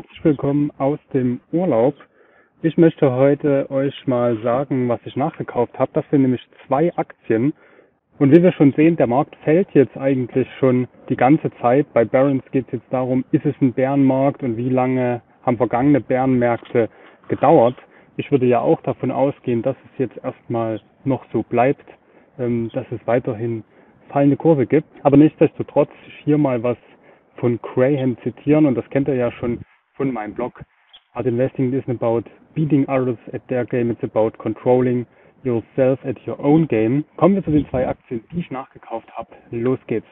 Herzlich willkommen aus dem Urlaub. Ich möchte heute euch mal sagen, was ich nachgekauft habe. Das sind nämlich 2 Aktien. Und wie wir schon sehen, der Markt fällt jetzt eigentlich schon die ganze Zeit. Bei Barron's geht es jetzt darum, ist es ein Bärenmarkt und wie lange haben vergangene Bärenmärkte gedauert. Ich würde ja auch davon ausgehen, dass es jetzt erstmal noch so bleibt, dass es weiterhin fallende Kurse gibt. Aber nichtsdestotrotz hier mal was von Graham zitieren, und das kennt ihr ja schon von meinem Blog. Hard investing isn't about beating others at their game, it's about controlling yourself at your own game. Kommen wir zu den 2 Aktien, die ich nachgekauft habe. Los geht's.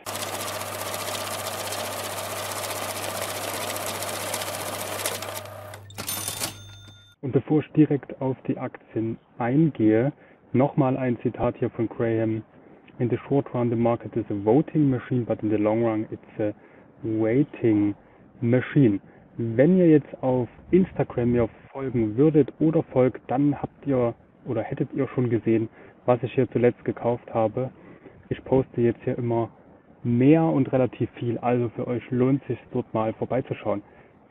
Und bevor ich direkt auf die Aktien eingehe, nochmal ein Zitat hier von Graham. In the short run, the market is a voting machine, but in the long run, it's a waiting machine. Wenn ihr jetzt auf Instagram mir folgen würdet oder folgt, dann habt ihr oder hättet ihr schon gesehen, was ich hier zuletzt gekauft habe. Ich poste jetzt hier immer mehr und relativ viel, also für euch lohnt es sich, dort mal vorbeizuschauen.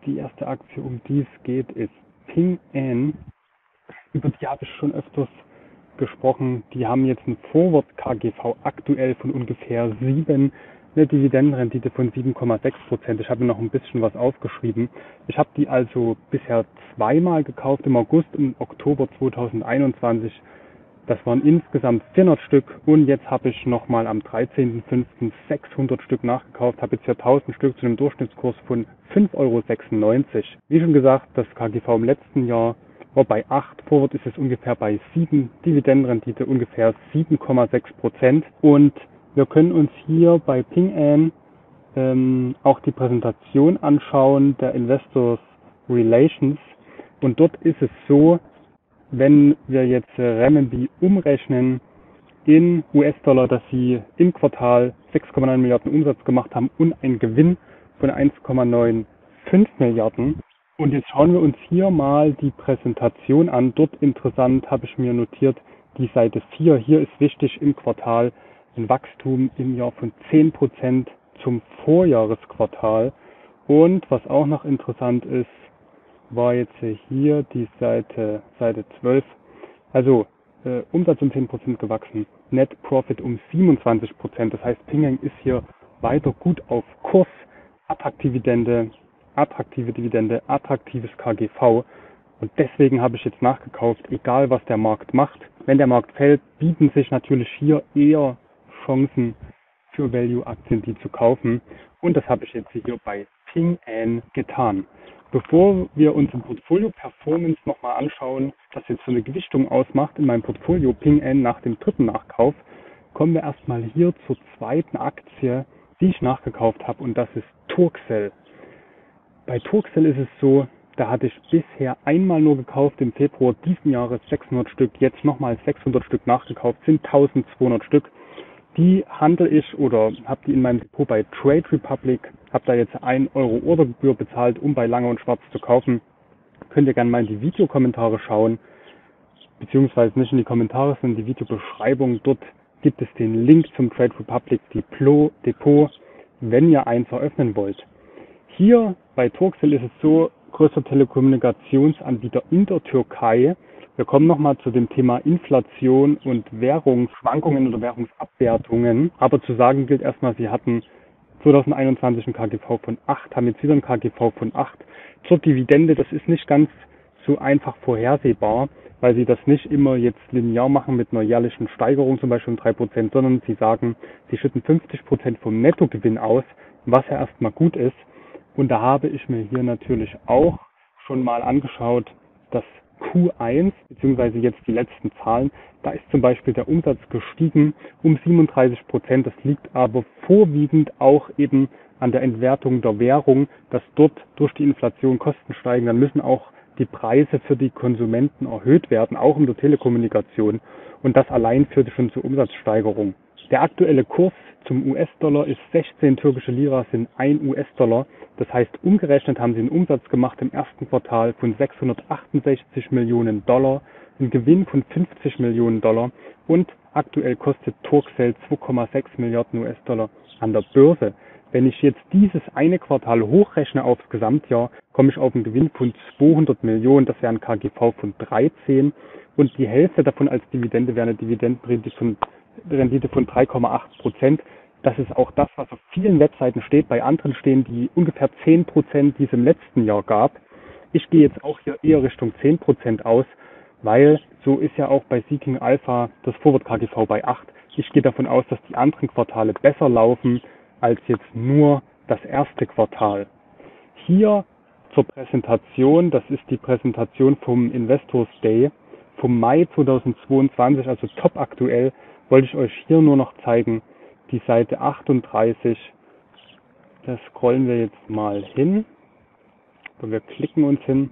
Die erste Aktie, um die es geht, ist Ping An. Über die habe ich schon öfters gesprochen. Die haben jetzt ein Forward KGV aktuell von ungefähr 7, eine Dividendenrendite von 7,6%. Ich habe noch ein bisschen was aufgeschrieben. Ich habe die also bisher 2-mal gekauft, im August und im Oktober 2021. Das waren insgesamt 400 Stück und jetzt habe ich nochmal am 13.05. 600 Stück nachgekauft, habe jetzt hier 1000 Stück zu einem Durchschnittskurs von 5,96 €. Wie schon gesagt, das KGV im letzten Jahr war bei 8, Forward ist es ungefähr bei 7, Dividendenrendite ungefähr 7,6%. Und wir können uns hier bei Ping An auch die Präsentation anschauen, der Investors Relations. Und dort ist es so, wenn wir jetzt Renminbi umrechnen in US-Dollar, dass sie im Quartal 6,9 Milliarden Umsatz gemacht haben und einen Gewinn von 1,95 Milliarden. Und jetzt schauen wir uns hier mal die Präsentation an. Dort interessant habe ich mir notiert die Seite 4. Hier ist wichtig im Quartal ein Wachstum im Jahr von 10% zum Vorjahresquartal. Und was auch noch interessant ist, war jetzt hier die Seite 12. Also Umsatz um 10% gewachsen, Net Profit um 27%. Das heißt, Ping An ist hier weiter gut auf Kurs. Attraktive Dividende, attraktives KGV. Und deswegen habe ich jetzt nachgekauft, egal was der Markt macht. Wenn der Markt fällt, bieten sich natürlich hier eher Chancen für Value-Aktien, die zu kaufen. Und das habe ich jetzt hier bei Ping An getan. Bevor wir uns im Portfolio Performance nochmal anschauen, das jetzt so eine Gewichtung ausmacht in meinem Portfolio Ping An nach dem 3. Nachkauf, kommen wir erstmal hier zur 2. Aktie, die ich nachgekauft habe, und das ist Turkcell. Bei Turkcell ist es so, da hatte ich bisher einmal nur gekauft, im Februar diesen Jahres 600 Stück, jetzt nochmal 600 Stück nachgekauft, sind 1200 Stück. Die handle ich oder habe die in meinem Depot bei Trade Republic, habe da jetzt 1 € Ordergebühr bezahlt, um bei Lange und Schwarz zu kaufen. Könnt ihr gerne mal in die Videokommentare schauen, beziehungsweise nicht in die Kommentare, sondern in die Videobeschreibung. Dort gibt es den Link zum Trade Republic Depot, wenn ihr eins eröffnen wollt. Hier bei Turkcell ist es so, größter Telekommunikationsanbieter in der Türkei. Wir kommen nochmal zu dem Thema Inflation und Währungsschwankungen oder Währungsabwertungen. Aber zu sagen gilt erstmal, sie hatten 2021 ein KGV von 8, haben jetzt wieder ein KGV von 8. Zur Dividende, das ist nicht ganz so einfach vorhersehbar, weil sie das nicht immer jetzt linear machen mit einer jährlichen Steigerung, zum Beispiel um 3%, sondern sie sagen, sie schütten 50% vom Nettogewinn aus, was ja erstmal gut ist. Und da habe ich mir hier natürlich auch schon mal angeschaut, dass Q1, beziehungsweise jetzt die letzten Zahlen, da ist zum Beispiel der Umsatz gestiegen um 37%. Das liegt aber vorwiegend auch eben an der Entwertung der Währung, dass dort durch die Inflation Kosten steigen. Dann müssen auch die Preise für die Konsumenten erhöht werden, auch in der Telekommunikation. Und das allein führte schon zur Umsatzsteigerung. Der aktuelle Kurs zum US-Dollar ist 16 türkische Lira, sind 1 US-Dollar. Das heißt, umgerechnet haben sie einen Umsatz gemacht im ersten Quartal von 668 Millionen Dollar, einen Gewinn von 50 Millionen Dollar und aktuell kostet Turkcell 2,6 Milliarden US-Dollar an der Börse. Wenn ich jetzt dieses eine Quartal hochrechne aufs Gesamtjahr, komme ich auf einen Gewinn von 200 Millionen, das wäre ein KGV von 13 und die Hälfte davon als Dividende wäre eine Dividendenrendite von 3,8%. Das ist auch das, was auf vielen Webseiten steht, bei anderen stehen die ungefähr 10%, die es im letzten Jahr gab. Ich gehe jetzt auch hier eher Richtung 10% aus, weil so ist ja auch bei Seeking Alpha das Forward-KGV bei 8. Ich gehe davon aus, dass die anderen Quartale besser laufen als jetzt nur das erste Quartal. Hier zur Präsentation, das ist die Präsentation vom Investors Day vom Mai 2022, also top aktuell, wollte ich euch hier nur noch zeigen, die Seite 38, da scrollen wir jetzt mal hin und wir klicken uns hin.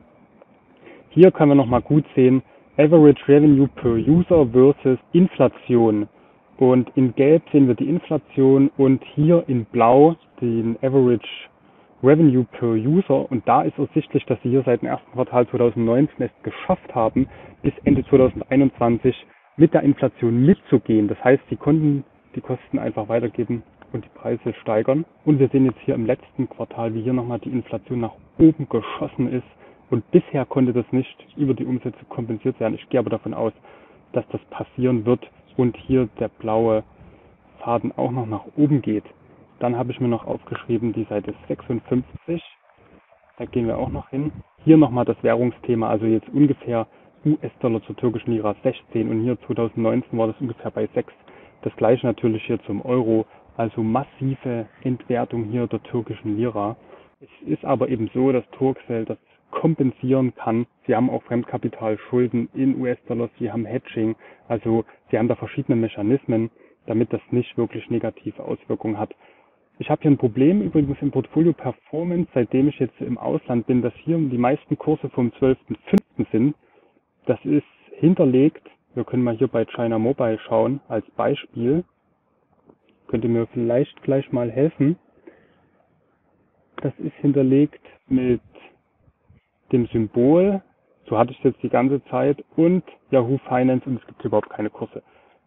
Hier können wir nochmal gut sehen, Average Revenue per User versus Inflation. Und in Gelb sehen wir die Inflation und hier in Blau den Average Revenue per User. Und da ist ersichtlich, dass sie hier seit dem ersten Quartal 2019 es geschafft haben, bis Ende 2021 mit der Inflation mitzugehen. Das heißt, sie konnten die Kosten einfach weitergeben und die Preise steigern. Und wir sehen jetzt hier im letzten Quartal, wie hier nochmal die Inflation nach oben geschossen ist. Und bisher konnte das nicht über die Umsätze kompensiert werden. Ich gehe aber davon aus, dass das passieren wird und hier der blaue Faden auch noch nach oben geht. Dann habe ich mir noch aufgeschrieben die Seite 56. Da gehen wir auch noch hin. Hier nochmal das Währungsthema, also jetzt ungefähr US-Dollar zur türkischen Lira 16 und hier 2019 war das ungefähr bei 6. Das gleiche natürlich hier zum Euro, also massive Entwertung hier der türkischen Lira. Es ist aber eben so, dass Turkcell das kompensieren kann. Sie haben auch Fremdkapitalschulden in US-Dollar, sie haben Hedging, also sie haben da verschiedene Mechanismen, damit das nicht wirklich negative Auswirkungen hat. Ich habe hier ein Problem übrigens im Portfolio Performance, seitdem ich jetzt im Ausland bin, dass hier die meisten Kurse vom 12.05. sind. Das ist hinterlegt. Wir können mal hier bei China Mobile schauen, als Beispiel. Könnt ihr mir vielleicht gleich mal helfen. Das ist hinterlegt mit dem Symbol, so hatte ich es jetzt die ganze Zeit, und Yahoo Finance und es gibt überhaupt keine Kurse.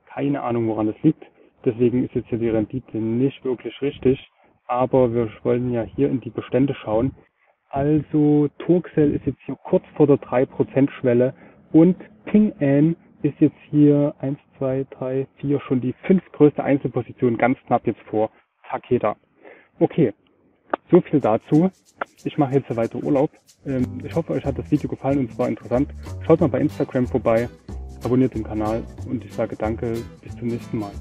Keine Ahnung, woran das liegt. Deswegen ist jetzt hier die Rendite nicht wirklich richtig, aber wir wollen ja hier in die Bestände schauen. Also Turkcell ist jetzt hier kurz vor der 3%-Schwelle und Ping An ist jetzt hier 1, 2, 3, 4 schon die 5. größte Einzelposition, ganz knapp jetzt vor Takeda. Okay, so viel dazu. Ich mache jetzt weiter Urlaub. Ich hoffe, euch hat das Video gefallen und es war interessant. Schaut mal bei Instagram vorbei, abonniert den Kanal und ich sage danke, bis zum nächsten Mal.